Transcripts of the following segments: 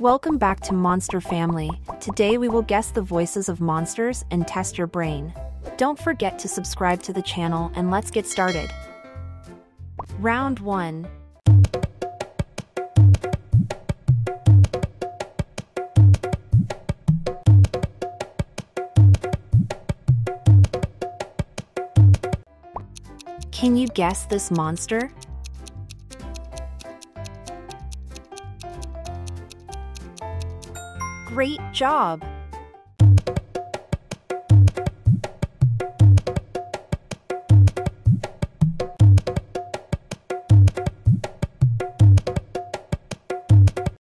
Welcome back to Monster Family. Today we will guess the voices of monsters and test your brain. Don't forget to subscribe to the channel and let's get started. Round 1. Can you guess this monster? Great job!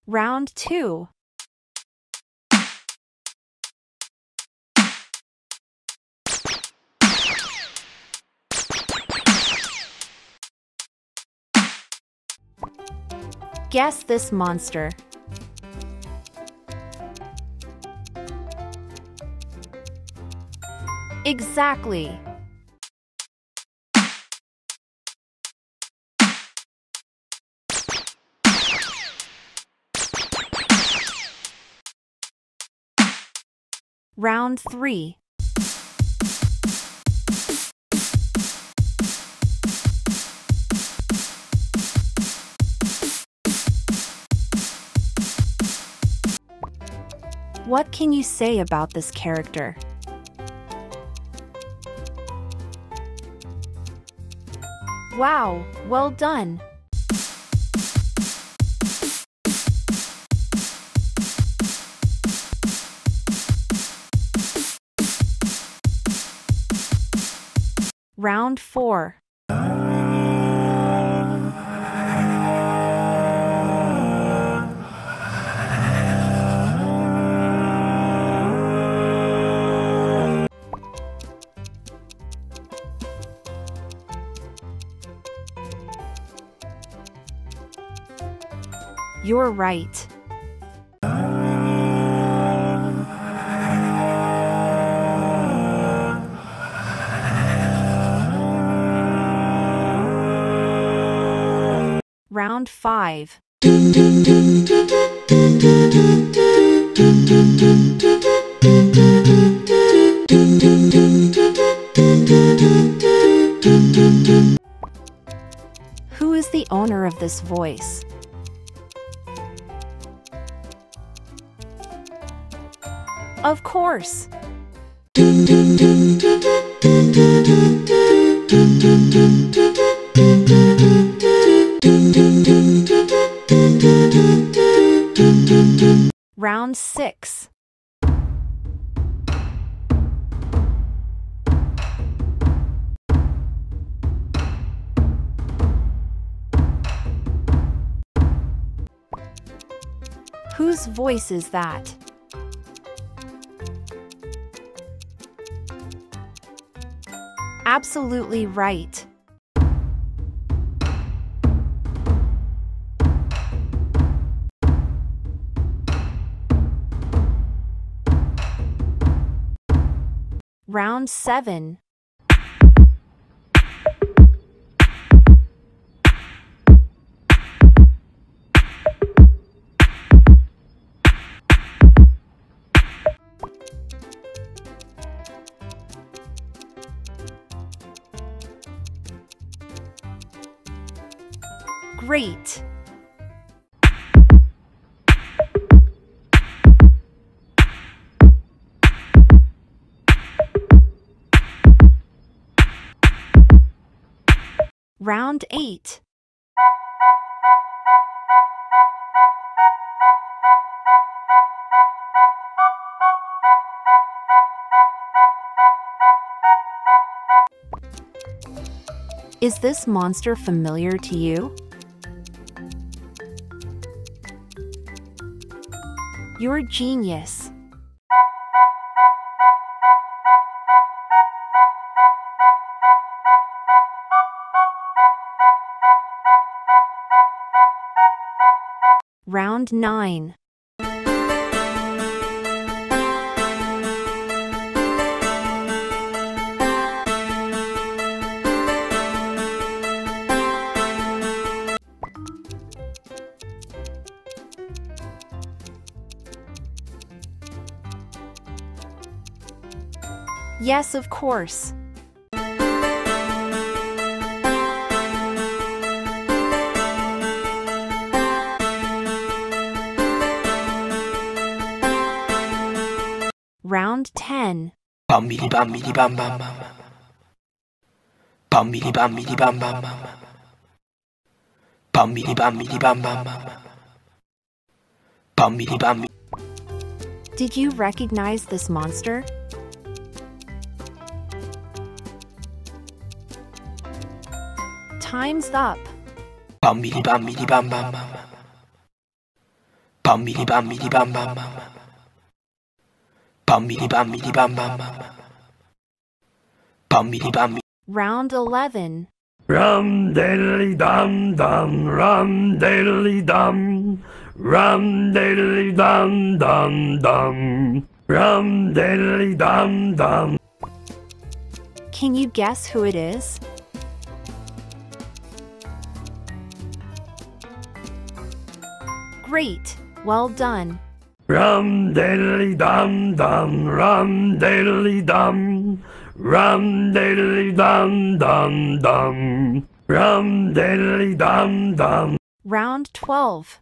Round 2. Guess this monster. Exactly. Round 3. What can you say about this character? Wow, well done! Round 4. You're right. Round 5. Who is the owner of this voice? Of course. Round 6. Whose voice is that? Absolutely right. Round 7. Great! Round 8. Is this monster familiar to you? You're a genius. Round 9. Yes, of course. Round 10. Bambidi bambidi bam bam bam. Bambidi bambidi bam bam bam. Bambidi bambidi bam bam bam. Bambidi bambidi. Did you recognize this monster? Time's up. Bambidi bambidi bam bam bam. Bambidi bambidi bam bam bam. Bambidi bambidi bam bam bam. Bambidi bambidi. Round 11. Rum diddly dum dum, rum diddly dum, rum diddly dum dum dum, rum diddly dum dum. Can you guess who it is? Great, well done. Rum diddly dum dum, rum diddly dum, rum diddly dum dum dum, rum diddly dum dum. Round 12.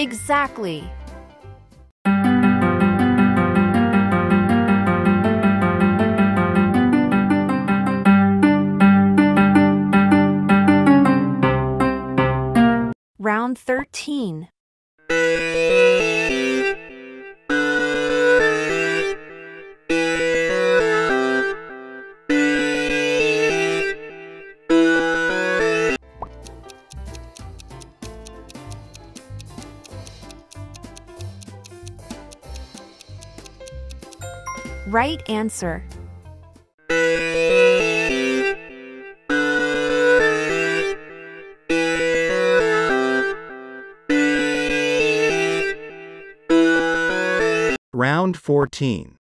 Exactly. Round 13. Right answer. Round 14.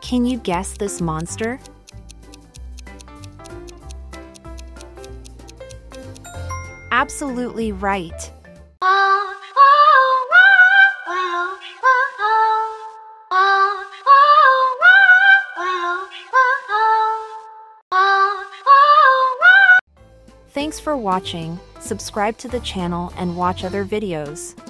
Can you guess this monster? Absolutely right. Thanks for watching. Subscribe to the channel and watch other videos.